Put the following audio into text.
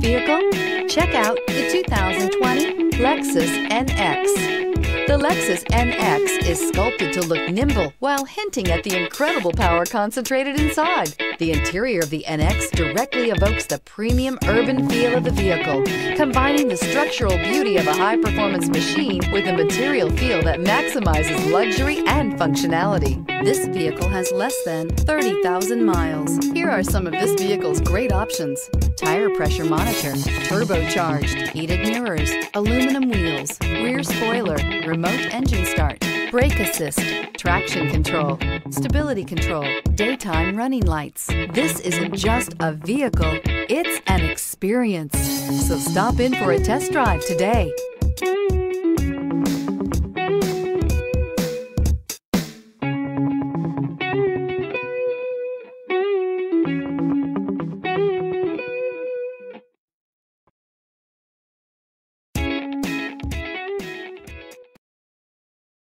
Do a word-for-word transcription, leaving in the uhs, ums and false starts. vehicle? Check out the two thousand twenty Lexus N X. The Lexus N X is sculpted to look nimble while hinting at the incredible power concentrated inside. The interior of the N X directly evokes the premium urban feel of the vehicle, combining the structural beauty of a high-performance machine with a material feel that maximizes luxury and functionality. This vehicle has less than thirty thousand miles. Here are some of this vehicle's great options: tire pressure monitor, turbocharged, heated mirrors, aluminum wheels, rear spoiler, remote engine start, brake assist, traction control, stability control, daytime running lights. This isn't just a vehicle, it's an experience. So stop in for a test drive today.